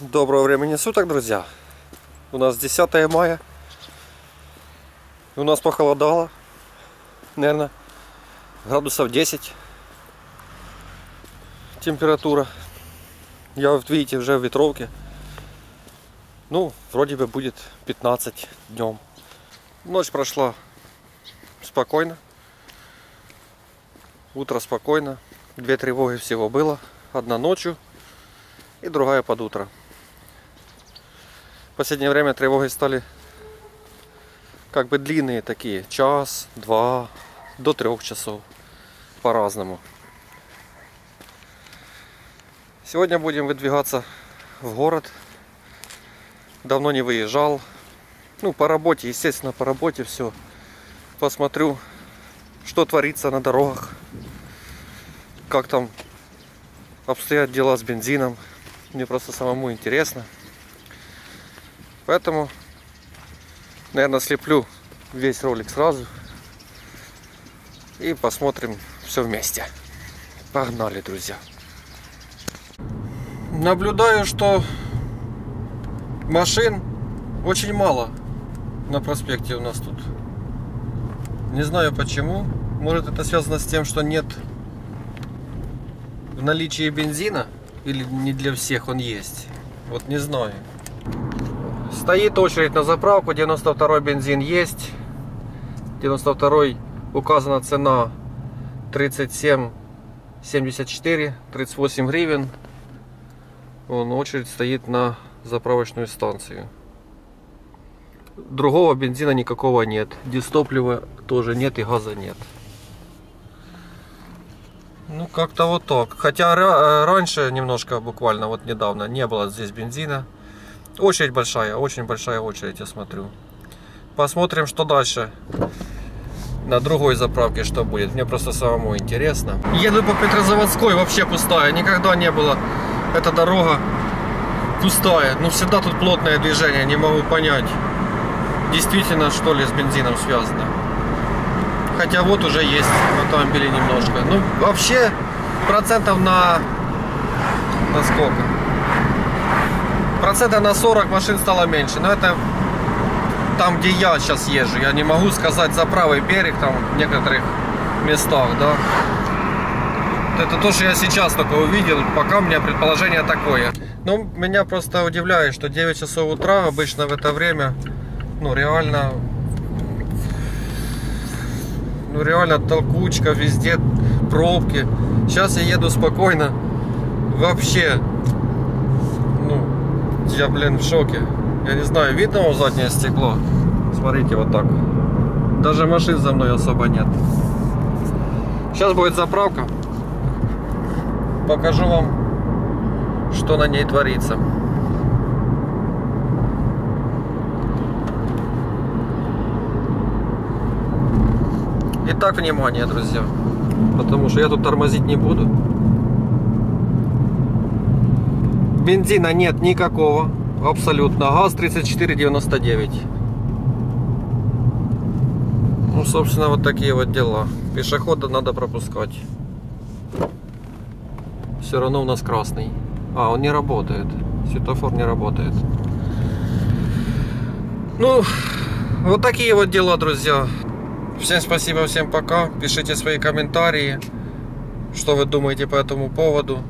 Доброго времени суток, друзья. У нас 10 мая. У нас похолодало. Наверное, градусов 10. Температура. Я, вот видите, уже в ветровке. Ну, вроде бы будет 15 днем. Ночь прошла спокойно. Утро спокойно. Две тревоги всего было. Одна ночью и другая под утро. В последнее время тревоги стали как бы длинные такие. Час, два, до 3 часов. По-разному. Сегодня будем выдвигаться в город. Давно не выезжал. Ну, по работе, естественно, по работе все. Посмотрю, что творится на дорогах. Как там обстоят дела с бензином. Мне просто самому интересно. Поэтому, наверное, слеплю весь ролик сразу и посмотрим все вместе. Погнали, друзья. Наблюдаю, что машин очень мало на проспекте у нас тут. Не знаю почему. Может, это связано с тем, что нет в наличии бензина, или не для всех он есть. Вот не знаю. Стоит очередь на заправку, 92-й бензин есть, 92-й указана цена 37,74, 38 гривен. Вон, очередь стоит на заправочную станцию. Другого бензина никакого нет, дистоплива тоже нет и газа нет. Ну как-то вот так, хотя раньше немножко, буквально вот недавно, не было здесь бензина. Очередь большая, очень большая очередь, я смотрю. Посмотрим, что дальше. На другой заправке что будет. Мне просто самому интересно. Еду по Петрозаводской, вообще пустая. Никогда не было эта дорога пустая. Но всегда тут плотное движение, не могу понять. Действительно, что ли, с бензином связано. Хотя вот уже есть автомобили немножко. Ну, вообще, процентов на сколько? Процентов на 40 машин стало меньше. Но это там, где я сейчас езжу. Я не могу сказать за правый берег, там в некоторых местах, да. Это то, что я сейчас только увидел. Пока у меня предположение такое. Ну, меня просто удивляет, что 9 часов утра обычно в это время, ну, реально, толкучка везде, пробки. Сейчас я еду спокойно. Вообще, я, блин, в шоке. Я не знаю, видно вам заднее стекло? Смотрите, вот так. Даже машин за мной особо нет. Сейчас будет заправка. Покажу вам, что на ней творится. Итак, внимание, друзья. Потому что я тут тормозить не буду. Бензина нет никакого, абсолютно. Газ 34,99. Ну, собственно, вот такие вот дела. Пешехода надо пропускать. Все равно у нас красный. А, он не работает. Светофор не работает. Ну, вот такие вот дела, друзья. Всем спасибо, всем пока. Пишите свои комментарии, что вы думаете по этому поводу.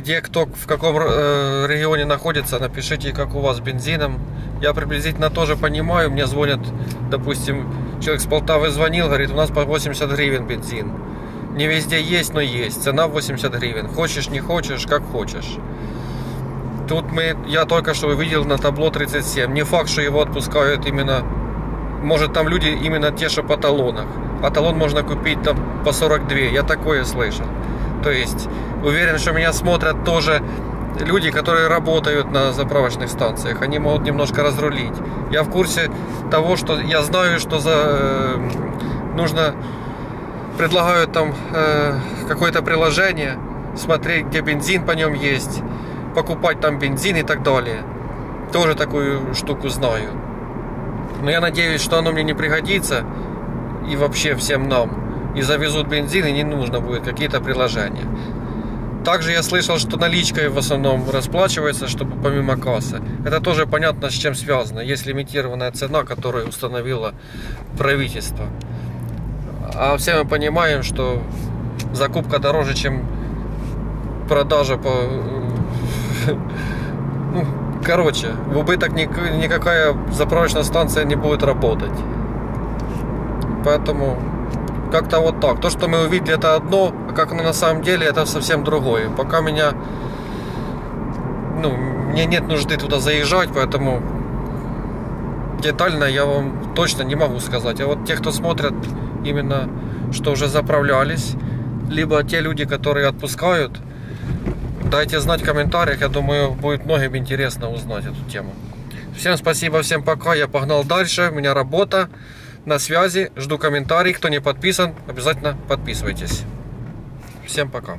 Где кто в каком регионе находится, напишите, как у вас с бензином. Я приблизительно тоже понимаю. Мне звонят, допустим, человек с Полтавы звонил, говорит, у нас по 80 гривен бензин. Не везде есть, но есть. Цена 80 гривен. Хочешь, не хочешь, как хочешь. Тут я только что увидел на табло 37. Не факт, что его отпускают именно... Может, там люди именно те, что по талонах. А талон можно купить там по 42. Я такое слышал. То есть, уверен, что меня смотрят тоже люди, которые работают на заправочных станциях. Они могут немножко разрулить. Я в курсе того, что я знаю, что нужно... Предлагают там какое-то приложение, смотреть, где бензин по нем есть, покупать там бензин и так далее. Тоже такую штуку знаю. Но я надеюсь, что оно мне не пригодится и вообще всем нам. И завезут бензин, и не нужно будет какие-то приложения. Также я слышал, что наличкой в основном расплачивается, чтобы помимо кассы. Это тоже понятно, с чем связано. Есть лимитированная цена, которую установило правительство. А все мы понимаем, что закупка дороже, чем продажа по... Ну, короче, в убыток никакая заправочная станция не будет работать. Поэтому... как-то вот так. То, что мы увидели, это одно, а как оно на самом деле, это совсем другое. Пока меня... Ну, мне нет нужды туда заезжать, поэтому детально я вам точно не могу сказать. А вот те, кто смотрят, именно что уже заправлялись, либо те люди, которые отпускают, дайте знать в комментариях. Я думаю, будет многим интересно узнать эту тему. Всем спасибо, всем пока. Я погнал дальше, у меня работа. На связи, жду комментарий. Кто не подписан, обязательно подписывайтесь. Всем пока.